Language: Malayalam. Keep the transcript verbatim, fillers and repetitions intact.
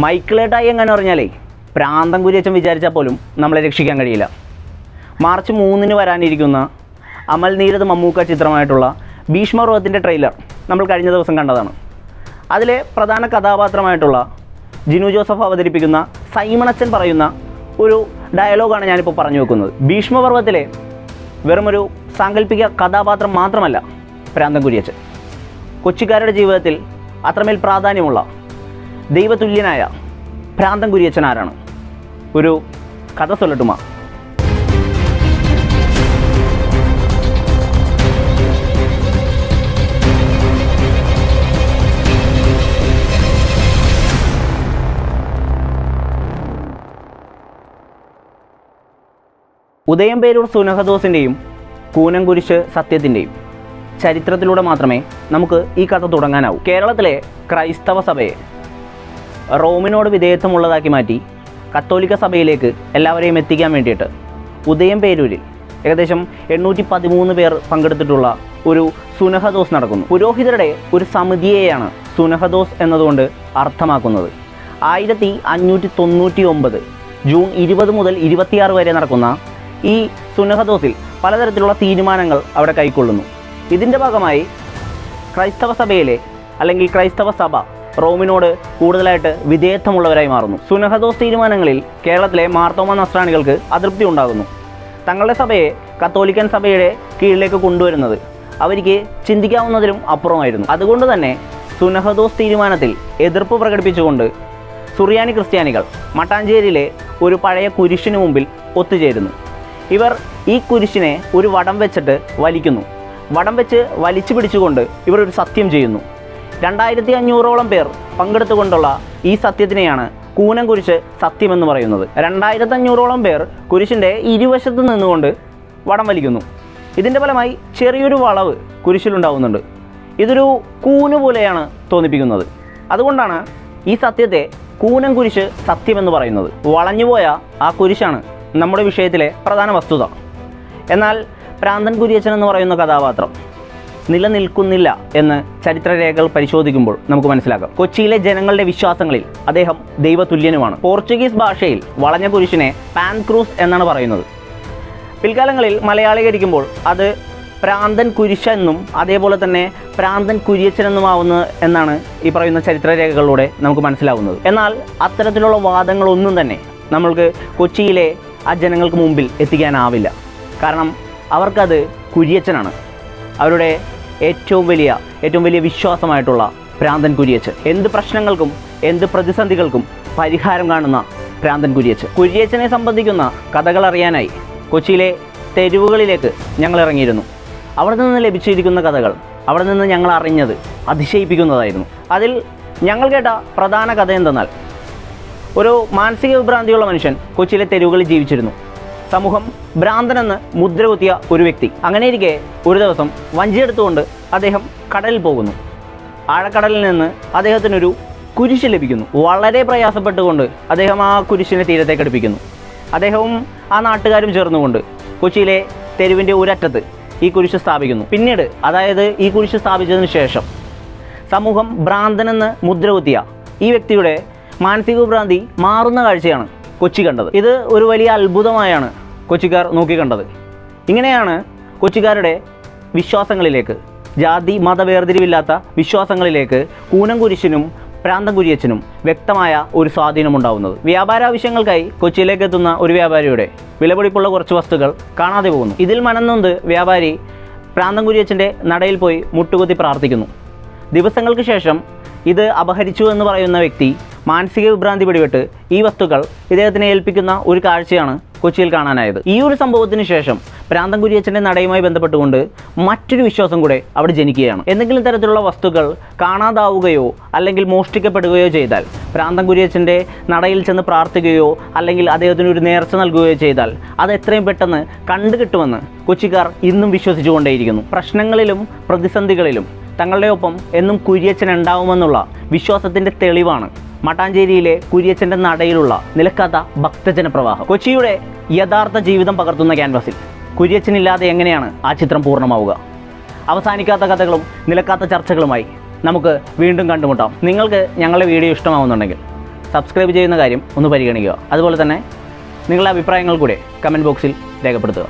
മൈക്കിളേട്ടായി എങ്ങനെ പറഞ്ഞാലേ പ്രാന്തൻ കുരിയച്ചൻ വിചാരിച്ചാൽ പോലും നമ്മളെ രക്ഷിക്കാൻ കഴിയില്ല. മാർച്ച് മൂന്നിന് വരാനിരിക്കുന്ന അമൽ നീരദ് മമ്മൂക്ക ചിത്രമായിട്ടുള്ള ഭീഷ്മ പർവത്തിൻ്റെ ട്രെയിലർ നമ്മൾ കഴിഞ്ഞ ദിവസം കണ്ടതാണ്. അതിലെ പ്രധാന കഥാപാത്രമായിട്ടുള്ള ജിനു ജോസഫ് അവതരിപ്പിക്കുന്ന സൈമണച്ചൻ പറയുന്ന ഒരു ഡയലോഗാണ് ഞാനിപ്പോൾ പറഞ്ഞു വെക്കുന്നത്. ഭീഷ്മ പർവത്തിലെ വെറുമൊരു സാങ്കല്പിക കഥാപാത്രം മാത്രമല്ല പ്രാന്തൻ കുരിയച്ചൻ, കൊച്ചിക്കാരുടെ ജീവിതത്തിൽ അത്രമേൽ പ്രാധാന്യമുള്ള ദൈവതുല്യനായ പ്രാന്തൻ കുരിയച്ചൻ ആരാണ്? ഒരു കഥ സൊല്ലട്ടുമാ. ഉദയം പേരൂർ സുനഹദോസിൻ്റെയും കൂനൻ കുരിശ് സത്യത്തിൻ്റെയും ചരിത്രത്തിലൂടെ മാത്രമേ നമുക്ക് ഈ കഥ തുടങ്ങാനാവൂ. കേരളത്തിലെ ക്രൈസ്തവ സഭയെ റോമിനോട് വിധേയത്വമുള്ളതാക്കി മാറ്റി കത്തോലിക്ക സഭയിലേക്ക് എല്ലാവരെയും എത്തിക്കാൻ വേണ്ടിയിട്ട് ഉദയം പേരൂരിൽ ഏകദേശം എണ്ണൂറ്റി പതിമൂന്ന് പേർ പങ്കെടുത്തിട്ടുള്ള ഒരു സുനഹദോസ് നടക്കുന്നു. പുരോഹിതരുടെ ഒരു സമിതിയെയാണ് സുനഹദോസ് എന്നതുകൊണ്ട് അർത്ഥമാക്കുന്നത്. ആയിരത്തി അഞ്ഞൂറ്റി തൊണ്ണൂറ്റി ഒമ്പത് ജൂൺ ഇരുപത് മുതൽ ഇരുപത്തിയാറ് വരെ നടക്കുന്ന ഈ സുനഹദോസിൽ പലതരത്തിലുള്ള തീരുമാനങ്ങൾ അവിടെ കൈക്കൊള്ളുന്നു. ഇതിൻ്റെ ഭാഗമായി ക്രൈസ്തവ സഭയിലെ അല്ലെങ്കിൽ ക്രൈസ്തവ സഭ റോമിനോട് കൂടുതലായിട്ട് വിധേയത്വമുള്ളവരായി മാറുന്നു. സുനഹദോസ് തീരുമാനങ്ങളിൽ കേരളത്തിലെ മാർത്തോമ നസ്രാണികൾക്ക് അതൃപ്തി ഉണ്ടാകുന്നു. തങ്ങളുടെ സഭയെ കത്തോലിക്കൻ സഭയുടെ കീഴിലേക്ക് കൊണ്ടുവരുന്നത് അവർക്ക് ചിന്തിക്കാവുന്നതിലും അപ്പുറമായിരുന്നു. അതുകൊണ്ട് തന്നെ സുനഹദോസ് തീരുമാനത്തിൽ എതിർപ്പ് പ്രകടിപ്പിച്ചുകൊണ്ട് സുറിയാനി ക്രിസ്ത്യാനികൾ മട്ടാഞ്ചേരിയിലെ ഒരു പഴയ കുരിശിന് മുമ്പിൽ ഒത്തുചേരുന്നു. ഇവർ ഈ കുരിശിനെ ഒരു വടം വെച്ചിട്ട് വലിക്കുന്നു. വടം വെച്ച് വലിച്ചു പിടിച്ചുകൊണ്ട് ഇവർ ഒരു സത്യം ചെയ്യുന്നു. രണ്ടായിരത്തി അഞ്ഞൂറോളം പേർ പങ്കെടുത്തുകൊണ്ടുള്ള ഈ സത്യത്തിനെയാണ് കൂനൻ കുരിശ് സത്യമെന്ന് പറയുന്നത്. രണ്ടായിരത്തി അഞ്ഞൂറോളം പേർ കുരിശിൻ്റെ ഇരുവശത്ത് നിന്നുകൊണ്ട് വടം വലിക്കുന്നു. ഇതിൻ്റെ ഫലമായി ചെറിയൊരു വളവ് കുരിശിലുണ്ടാകുന്നുണ്ട്. ഇതൊരു കൂന് പോലെയാണ് തോന്നിപ്പിക്കുന്നത്. അതുകൊണ്ടാണ് ഈ സത്യത്തെ കൂനൻ കുരിശ് സത്യമെന്ന് പറയുന്നത്. വളഞ്ഞുപോയ ആ കുരിശാണ് നമ്മുടെ വിഷയത്തിലെ പ്രധാന വസ്തുത. എന്നാൽ പ്രാന്തൻ കുരിയച്ചൻ എന്ന് പറയുന്ന കഥാപാത്രം നിലനിൽക്കുന്നില്ല എന്ന് ചരിത്രരേഖകൾ പരിശോധിക്കുമ്പോൾ നമുക്ക് മനസ്സിലാക്കാം. കൊച്ചിയിലെ ജനങ്ങളുടെ വിശ്വാസങ്ങളിൽ അദ്ദേഹം ദൈവതുല്യനുമാണ്. പോർച്ചുഗീസ് ഭാഷയിൽ വളഞ്ഞ കുരിശിനെ പാൻ ക്രൂസ് എന്നാണ് പറയുന്നത്. പിൽക്കാലങ്ങളിൽ മലയാളീകരിക്കുമ്പോൾ അത് പ്രാന്തൻ കുരിശ എന്നും അതേപോലെ തന്നെ പ്രാന്തൻ കുരിയച്ചൻ എന്നുമാവുന്നു എന്നാണ് ഈ പറയുന്ന ചരിത്രരേഖകളിലൂടെ നമുക്ക് മനസ്സിലാവുന്നത്. എന്നാൽ അത്തരത്തിലുള്ള വാദങ്ങളൊന്നും തന്നെ നമ്മൾക്ക് കൊച്ചിയിലെ ആ ജനങ്ങൾക്ക് മുമ്പിൽ എത്തിക്കാനാവില്ല. കാരണം അവർക്കത് കുരിയച്ചനാണ്, അവരുടെ ഏറ്റവും വലിയ ഏറ്റവും വലിയ വിശ്വാസമായിട്ടുള്ള പ്രാന്തൻ കുരിയച്ചൻ. എന്ത് പ്രശ്നങ്ങൾക്കും എന്ത് പ്രതിസന്ധികൾക്കും പരിഹാരം കാണുന്ന പ്രാന്തൻ കുരിയച്ചൻ. കുരിയച്ചനെ സംബന്ധിക്കുന്ന കഥകൾ അറിയാനായി കൊച്ചിയിലെ തെരുവുകളിലേക്ക് ഞങ്ങൾ ഇറങ്ങിയിരുന്നു. അവിടെ നിന്ന് ലഭിച്ചിരിക്കുന്ന കഥകൾ, അവിടെ നിന്ന് ഞങ്ങൾ അറിഞ്ഞത് അതിശയിപ്പിക്കുന്നതായിരുന്നു. അതിൽ ഞങ്ങൾ കേട്ട പ്രധാന കഥ എന്തെന്നാൽ, ഒരു മാനസിക വിഭ്രാന്തിയുള്ള മനുഷ്യൻ കൊച്ചിയിലെ തെരുവുകളിൽ ജീവിച്ചിരുന്നു. സമൂഹം ഭ്രാന്തനെന്ന് മുദ്രകുത്തിയ ഒരു വ്യക്തി. അങ്ങനെയിരിക്കെ ഒരു ദിവസം വഞ്ചിയെടുത്തുകൊണ്ട് അദ്ദേഹം കടലിൽ പോകുന്നു. ആഴക്കടലിൽ നിന്ന് അദ്ദേഹത്തിനൊരു കുരിശ് ലഭിക്കുന്നു. വളരെ പ്രയാസപ്പെട്ടുകൊണ്ട് അദ്ദേഹം ആ കുരിശിനെ തീരത്തേക്ക് അടുപ്പിക്കുന്നു. അദ്ദേഹവും ആ നാട്ടുകാരും ചേർന്നുകൊണ്ട് കൊച്ചിയിലെ തെരുവിൻ്റെ ഒരറ്റത്ത് ഈ കുരിശ് സ്ഥാപിക്കുന്നു. പിന്നീട്, അതായത് ഈ കുരിശ് സ്ഥാപിച്ചതിന് ശേഷം സമൂഹം ഭ്രാന്തനെന്ന് മുദ്രകുത്തിയ ഈ വ്യക്തിയുടെ മാനസിക വിഭ്രാന്തി മാറുന്ന കാഴ്ചയാണ് കൊച്ചി കണ്ടത്. ഇത് ഒരു വലിയ അത്ഭുതമായാണ് കൊച്ചിക്കാർ നോക്കിക്കണ്ടത്. ഇങ്ങനെയാണ് കൊച്ചിക്കാരുടെ വിശ്വാസങ്ങളിലേക്ക്, ജാതി മതവേർതിരിവില്ലാത്ത വിശ്വാസങ്ങളിലേക്ക് കൂനൻ കുരിശിനും പ്രാന്തൻ കുരിയച്ചനും വ്യക്തമായ ഒരു സ്വാധീനമുണ്ടാവുന്നത്. വ്യാപാര ആവശ്യങ്ങൾക്കായി കൊച്ചിയിലേക്ക് എത്തുന്ന ഒരു വ്യാപാരിയുടെ വിലപിടിപ്പുള്ള കുറച്ച് വസ്തുക്കൾ കാണാതെ പോകുന്നു. ഇതിൽ മനന്നൊന്ത് വ്യാപാരി പ്രാന്തൻ കുരിയച്ചൻ്റെ നടയിൽ പോയി മുട്ടുകുത്തി പ്രാർത്ഥിക്കുന്നു. ദിവസങ്ങൾക്ക് ശേഷം ഇത് അപഹരിച്ചു എന്ന് പറയുന്ന വ്യക്തി മാനസിക വിഭ്രാന്തി പിടിപെട്ട് ഈ വസ്തുക്കൾ ഇദ്ദേഹത്തിനെ ഏൽപ്പിക്കുന്ന ഒരു കാഴ്ചയാണ് കൊച്ചിയിൽ കാണാനായത്. ഈ ഒരു സംഭവത്തിന് ശേഷം പ്രാന്തൻ കുരിയച്ചൻ്റെ നടയുമായി ബന്ധപ്പെട്ടുകൊണ്ട് മറ്റൊരു വിശ്വാസം കൂടെ അവിടെ ജനിക്കുകയാണ്. എന്തെങ്കിലും തരത്തിലുള്ള വസ്തുക്കൾ കാണാതാവുകയോ അല്ലെങ്കിൽ മോഷ്ടിക്കപ്പെടുകയോ ചെയ്താൽ പ്രാന്തൻ കുരിയച്ചൻ്റെ നടയിൽ ചെന്ന് പ്രാർത്ഥിക്കുകയോ അല്ലെങ്കിൽ അദ്ദേഹത്തിന് ഒരു നേർച്ച നൽകുകയോ ചെയ്താൽ അത് എത്രയും പെട്ടെന്ന് കണ്ടുകിട്ടുമെന്ന് കൊച്ചിക്കാർ ഇന്നും വിശ്വസിച്ചുകൊണ്ടേയിരിക്കുന്നു. പ്രശ്നങ്ങളിലും പ്രതിസന്ധികളിലും തങ്ങളുടെ ഒപ്പം എന്നും കുരിയച്ചൻ ഉണ്ടാവുമെന്നുള്ള വിശ്വാസത്തിൻ്റെ തെളിവാണ് മട്ടാഞ്ചേരിയിലെ കുരിയച്ചൻ്റെ നടയിലുള്ള നിലക്കാത്ത ഭക്തജന പ്രവാഹം. കൊച്ചിയുടെ യഥാർത്ഥ ജീവിതം പകർത്തുന്ന ക്യാൻവാസിൽ കുരിയച്ചനില്ലാതെ എങ്ങനെയാണ് ആ ചിത്രം പൂർണ്ണമാവുക? അവസാനിക്കാത്ത കഥകളും നിലക്കാത്ത ചർച്ചകളുമായി നമുക്ക് വീണ്ടും കണ്ടുമുട്ടാം. നിങ്ങൾക്ക് ഞങ്ങളുടെ വീഡിയോ ഇഷ്ടമാവുന്നുണ്ടെങ്കിൽ സബ്സ്ക്രൈബ് ചെയ്യുന്ന കാര്യം ഒന്ന് പരിഗണിക്കുക. അതുപോലെ തന്നെ നിങ്ങളുടെ അഭിപ്രായങ്ങൾ കൂടി കമൻറ്റ് ബോക്സിൽ രേഖപ്പെടുത്തുക.